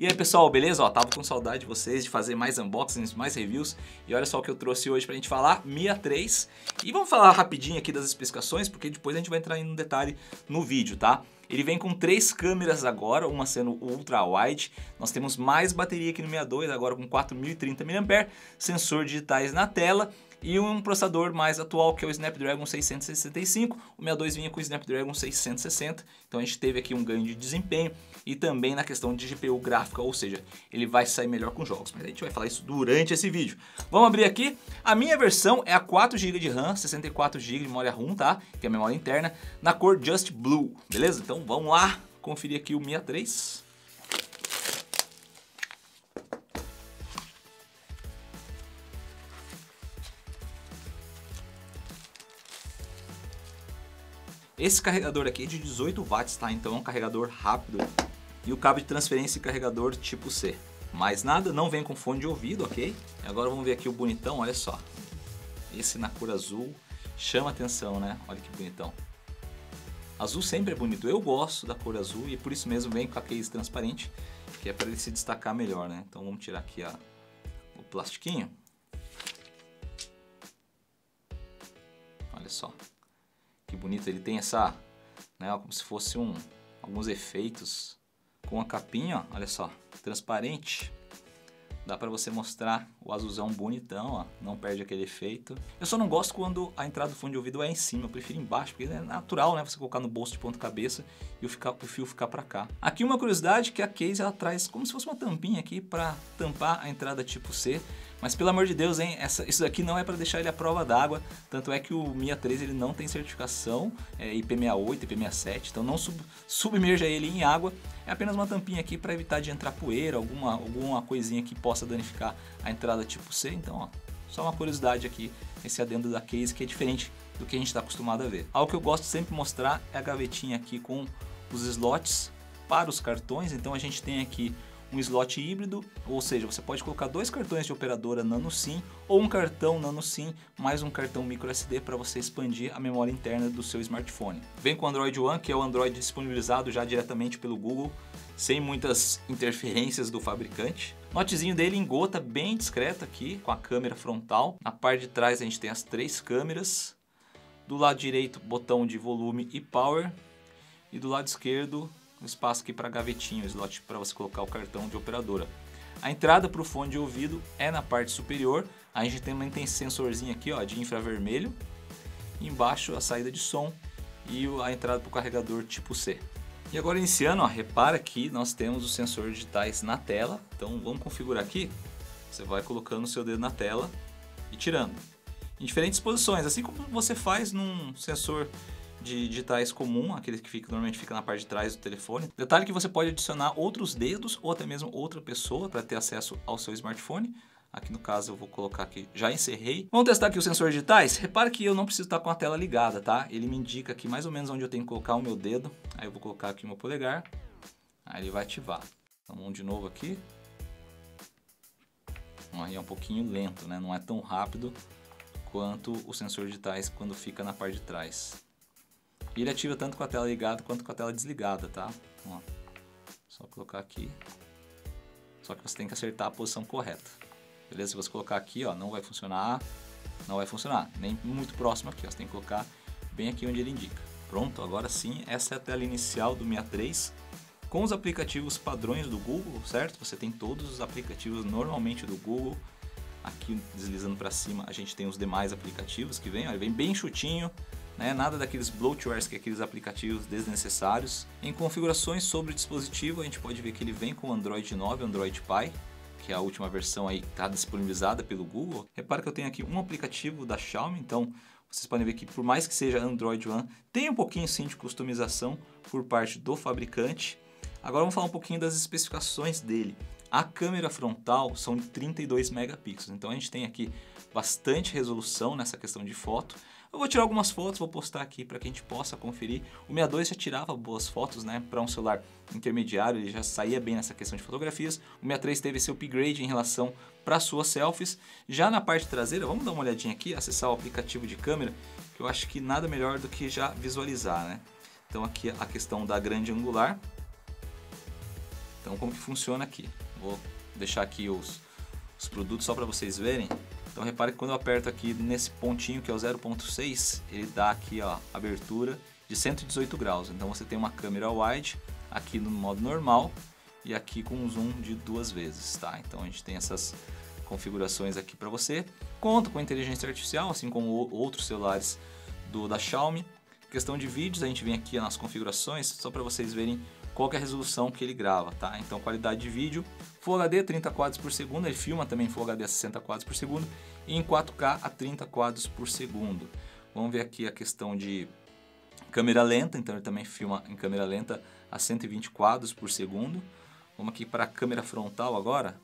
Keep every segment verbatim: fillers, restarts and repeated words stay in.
E aí pessoal, beleza? Ó, tava com saudade de vocês, de fazer mais unboxings, mais reviews. E olha só o que eu trouxe hoje pra gente falar, Mi A três. E vamos falar rapidinho aqui das especificações, porque depois a gente vai entrar em um detalhe no vídeo, tá? Ele vem com três câmeras agora, uma sendo ultra-wide. Nós temos mais bateria aqui no Mi A dois, agora com quatro mil e trinta miliampères-hora, sensor digitais na tela e um processador mais atual, que é o Snapdragon seiscentos e sessenta e cinco. O Mi A dois vinha com o Snapdragon seiscentos e sessenta, então a gente teve aqui um ganho de desempenho e também na questão de G P U gráfica, ou seja, ele vai sair melhor com jogos, mas a gente vai falar isso durante esse vídeo. Vamos abrir aqui. A minha versão é a quatro gigas de RAM, sessenta e quatro gigas de memória ROM, tá? Que é a memória interna, na cor Just Blue, beleza? Então vamos lá conferir aqui o Mi A três. Esse carregador aqui é de dezoito watts, tá? Então é um carregador rápido. E o cabo de transferência e carregador tipo C. Mais nada, não vem com fone de ouvido, ok? E agora vamos ver aqui o bonitão, olha só. Esse na cor azul chama atenção, né? Olha que bonitão. Azul sempre é bonito. Eu gosto da cor azul e por isso mesmo vem com a case transparente, que é para ele se destacar melhor, né? Então vamos tirar aqui a, o plastiquinho. Olha só. Que bonito, ele tem essa, né, como se fosse um, alguns efeitos com a capinha, ó, olha só, transparente. Dá para você mostrar o azulzão bonitão, ó, não perde aquele efeito. Eu só não gosto quando a entrada do fone de ouvido é em cima, eu prefiro embaixo, porque é natural, né, você colocar no bolso de ponta cabeça e o, ficar, o fio ficar para cá. Aqui uma curiosidade que a case ela traz como se fosse uma tampinha aqui para tampar a entrada tipo C, mas pelo amor de Deus, hein, essa, isso daqui não é para deixar ele à prova d'água, tanto é que o Mi A três ele não tem certificação é, I P sessenta e oito, I P sessenta e sete, então não sub, submerja ele em água, é apenas uma tampinha aqui para evitar de entrar poeira, alguma, alguma coisinha que possa danificar a entrada tipo C, então ó, só uma curiosidade aqui, esse adendo da case que é diferente do que a gente está acostumado a ver. Algo que eu gosto sempre de mostrar é a gavetinha aqui com os slots para os cartões, então a gente tem aqui um slot híbrido, ou seja, você pode colocar dois cartões de operadora nano SIM ou um cartão nano SIM mais um cartão micro S D para você expandir a memória interna do seu smartphone. Vem com o Android One, que é o Android disponibilizado já diretamente pelo Google, sem muitas interferências do fabricante. Notezinho dele em gota bem discreta aqui, com a câmera frontal. Na parte de trás a gente tem as três câmeras. Do lado direito, botão de volume e power. E do lado esquerdo, um espaço aqui para gavetinho, um slot para você colocar o cartão de operadora. A entrada para o fone de ouvido é na parte superior. A gente também tem sensorzinho aqui, ó, de infravermelho. E embaixo a saída de som e a entrada para o carregador tipo C. E agora iniciando, ó, repara que nós temos os sensores digitais na tela. Então vamos configurar aqui. Você vai colocando o seu dedo na tela e tirando. Em diferentes posições, assim como você faz num sensor de digitais comum, aquele que fica, normalmente fica na parte de trás do telefone. Detalhe que você pode adicionar outros dedos ou até mesmo outra pessoa para ter acesso ao seu smartphone. Aqui no caso eu vou colocar aqui, já encerrei. Vamos testar aqui os sensores digitais. Repara que eu não preciso estar com a tela ligada, tá? Ele me indica aqui mais ou menos onde eu tenho que colocar o meu dedo. Aí eu vou colocar aqui o meu polegar. Aí ele vai ativar. Então vamos de novo aqui. Aí é um pouquinho lento, né? Não é tão rápido quanto os sensores digitais quando fica na parte de trás. E ele ativa tanto com a tela ligada quanto com a tela desligada, tá? Ó, só colocar aqui. Só que você tem que acertar a posição correta. Beleza? Se você colocar aqui, ó, não vai funcionar. Não vai funcionar. Nem muito próximo aqui, ó. Você tem que colocar bem aqui onde ele indica. Pronto, agora sim. Essa é a tela inicial do Mi A três. Com os aplicativos padrões do Google, certo? Você tem todos os aplicativos normalmente do Google. Aqui, deslizando para cima, a gente tem os demais aplicativos que vem. Ó, ele vem bem chutinho. Né? Nada daqueles bloatwares, que é aqueles aplicativos desnecessários. Em configurações sobre o dispositivo, a gente pode ver que ele vem com Android nove, Android Pie, que é a última versão aí que está disponibilizada pelo Google. Repara que eu tenho aqui um aplicativo da Xiaomi, então vocês podem ver que por mais que seja Android One, tem um pouquinho sim de customização por parte do fabricante. Agora vamos falar um pouquinho das especificações dele. A câmera frontal são de trinta e dois megapixels, então a gente tem aqui bastante resolução nessa questão de foto. Eu vou tirar algumas fotos, vou postar aqui para que a gente possa conferir. O Mi A dois já tirava boas fotos, né? Para um celular intermediário, ele já saía bem nessa questão de fotografias. O Mi A três teve esse upgrade em relação para suas selfies. Já na parte traseira, vamos dar uma olhadinha aqui, acessar o aplicativo de câmera, que eu acho que nada melhor do que já visualizar, né? Então aqui a questão da grande angular. Então, como que funciona aqui? Vou deixar aqui os, os produtos só para vocês verem. Então, repare que quando eu aperto aqui nesse pontinho que é o zero ponto seis, ele dá aqui, ó, abertura de cento e dezoito graus. Então, você tem uma câmera wide aqui no modo normal e aqui com um zoom de duas vezes, tá? Então, a gente tem essas configurações aqui para você. Conta com inteligência artificial, assim como outros celulares do da Xiaomi. Questão de vídeos, a gente vem aqui nas configurações só para vocês verem qual que é a resolução que ele grava, tá? Então, qualidade de vídeo, Full H D trinta quadros por segundo, ele filma também em Full H D a sessenta quadros por segundo e em quatro K a trinta quadros por segundo. Vamos ver aqui a questão de câmera lenta, então ele também filma em câmera lenta a cento e vinte quadros por segundo. Vamos aqui para a câmera frontal agora.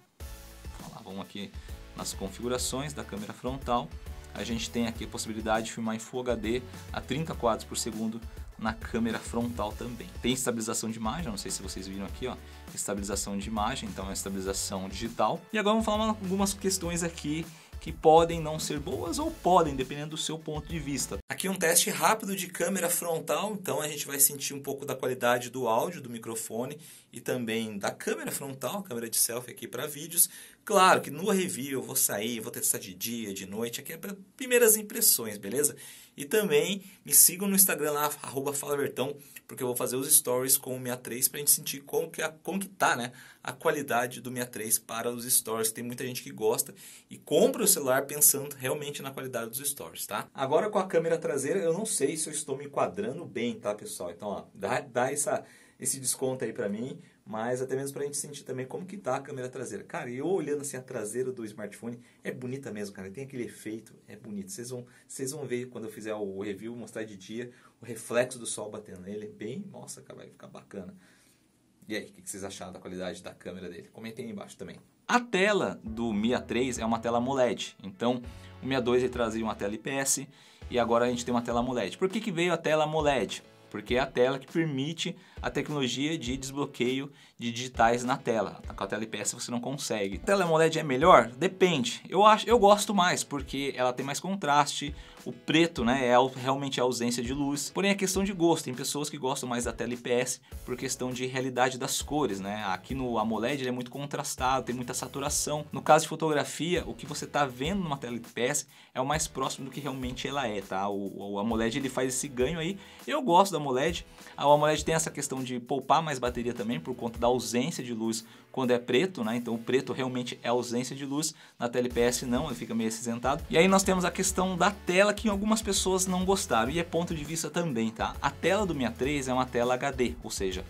Vamos aqui nas configurações da câmera frontal. A gente tem aqui a possibilidade de filmar em Full H D a trinta quadros por segundo na câmera frontal também. Tem estabilização de imagem, não sei se vocês viram aqui, ó, estabilização de imagem, então é estabilização digital. E agora vamos falar algumas questões aqui que podem não ser boas ou podem, dependendo do seu ponto de vista. Aqui um teste rápido de câmera frontal, então a gente vai sentir um pouco da qualidade do áudio, do microfone e também da câmera frontal, câmera de selfie aqui para vídeos. Claro que no review eu vou sair, vou testar de dia, de noite, aqui é para primeiras impressões, beleza? E também me sigam no Instagram lá, arroba Fala Vertão, porque eu vou fazer os stories com o Mi A três para a gente sentir como que, a, como que tá, né, a qualidade do Mi A três para os stories. Tem muita gente que gosta e compra o celular pensando realmente na qualidade dos stories, tá? Agora com a câmera traseira, eu não sei se eu estou me enquadrando bem, tá, pessoal? Então, ó, dá, dá essa, esse desconto aí para mim, mas até mesmo para a gente sentir também como que tá a câmera traseira. Cara, eu olhando assim a traseira do smartphone, é bonita mesmo, cara. Tem aquele efeito, é bonito. Vocês vão, vocês vão ver quando eu fizer o review, mostrar de dia, o reflexo do sol batendo nele. É bem, nossa, cara, vai ficar bacana. E aí, o que vocês acharam da qualidade da câmera dele? Comentem aí embaixo também. A tela do Mi A três é uma tela AMOLED, então o Mi A dois ele trazia uma tela I P S e agora a gente tem uma tela AMOLED. Por que que veio a tela AMOLED? Porque é a tela que permite a tecnologia de desbloqueio de digitais na tela. Com a tela I P S você não consegue. A tela AMOLED é melhor? Depende. Eu acho, eu gosto mais, porque ela tem mais contraste, o preto, né, é realmente a ausência de luz. Porém, é questão de gosto. Tem pessoas que gostam mais da tela I P S por questão de realidade das cores, né? Aqui no AMOLED ele é muito contrastado, tem muita saturação. No caso de fotografia, o que você está vendo numa tela I P S é o mais próximo do que realmente ela é, tá? O, o AMOLED ele faz esse ganho aí. Eu gosto da AMOLED. A AMOLED tem essa questão de poupar mais bateria também por conta da ausência de luz quando é preto, né? Então o preto realmente é ausência de luz. Na tela I P S não, ele fica meio acinzentado. E aí nós temos a questão da tela que algumas pessoas não gostaram e é ponto de vista também, tá? A tela do Mi A três é uma tela H D, ou seja,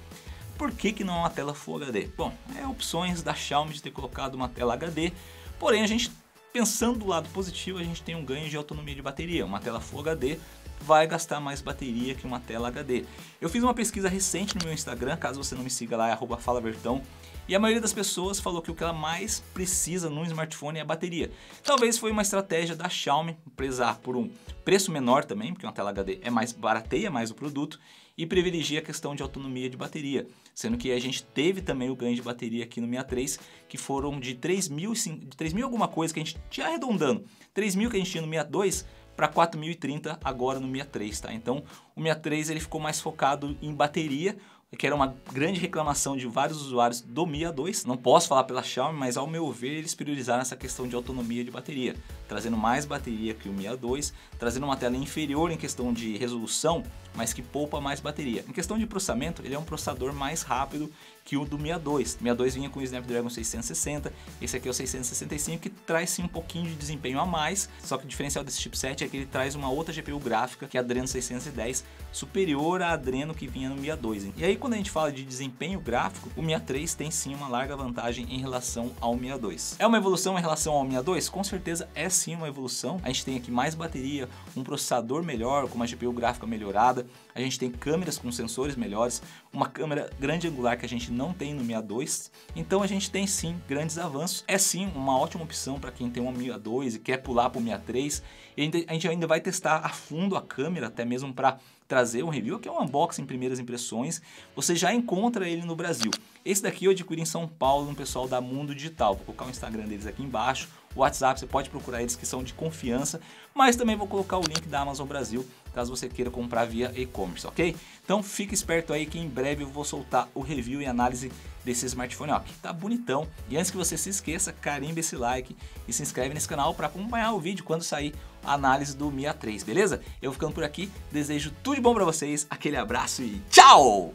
por que que não é uma tela Full H D? Bom, é opções da Xiaomi de ter colocado uma tela H D, porém a gente pensando do lado positivo, a gente tem um ganho de autonomia de bateria. Uma tela Full H D vai gastar mais bateria que uma tela H D. Eu fiz uma pesquisa recente no meu Instagram, caso você não me siga lá, é arroba Fala Vertão, e a maioria das pessoas falou que o que ela mais precisa num smartphone é a bateria. Talvez foi uma estratégia da Xiaomi prezar por um preço menor também, porque uma tela H D é mais barateia mais o produto, e privilegia a questão de autonomia de bateria, sendo que a gente teve também o ganho de bateria aqui no Mi A três, que foram de três mil alguma coisa que a gente tinha arredondando, três mil que a gente tinha no Mi A dois para quatro mil e trinta agora no Mi A três, tá? Então o Mi A três ele ficou mais focado em bateria, que era uma grande reclamação de vários usuários do Mi A dois. Não posso falar pela Xiaomi, mas ao meu ver eles priorizaram essa questão de autonomia de bateria, trazendo mais bateria que o Mi A dois, trazendo uma tela inferior em questão de resolução, mas que poupa mais bateria. Em questão de processamento, ele é um processador mais rápido que o do Mi A dois. O Mi A dois vinha com o Snapdragon seiscentos e sessenta, esse aqui é o seiscentos e sessenta e cinco, que traz sim um pouquinho de desempenho a mais, só que o diferencial desse chipset é que ele traz uma outra G P U gráfica, que é a Adreno seiscentos e dez, superior à Adreno que vinha no Mi A dois. E aí quando a gente fala de desempenho gráfico, o Mi A três tem sim uma larga vantagem em relação ao Mi A dois. É uma evolução em relação ao Mi A dois? Com certeza é sim uma evolução. A gente tem aqui mais bateria, um processador melhor, com uma G P U gráfica melhorada, a gente tem câmeras com sensores melhores, uma câmera grande angular que a gente não tem no Mi A dois, então a gente tem sim grandes avanços. É sim uma ótima opção para quem tem um Mi A dois e quer pular para o Mi A três. E a gente ainda vai testar a fundo a câmera, até mesmo para trazer um review, aqui é um unboxing, primeiras impressões. Você já encontra ele no Brasil. Esse daqui eu adquiri em São Paulo, no pessoal da Mundo Digital. Vou colocar o Instagram deles aqui embaixo, o WhatsApp, você pode procurar eles que são de confiança, mas também vou colocar o link da Amazon Brasil, caso você queira comprar via e-commerce, ok? Então fique esperto aí que em breve eu vou soltar o review e análise desse smartphone, ó, que tá bonitão. E antes que você se esqueça, carimba esse like e se inscreve nesse canal para acompanhar o vídeo quando sair a análise do Mi A três, beleza? Eu ficando por aqui, desejo tudo de bom para vocês, aquele abraço e tchau!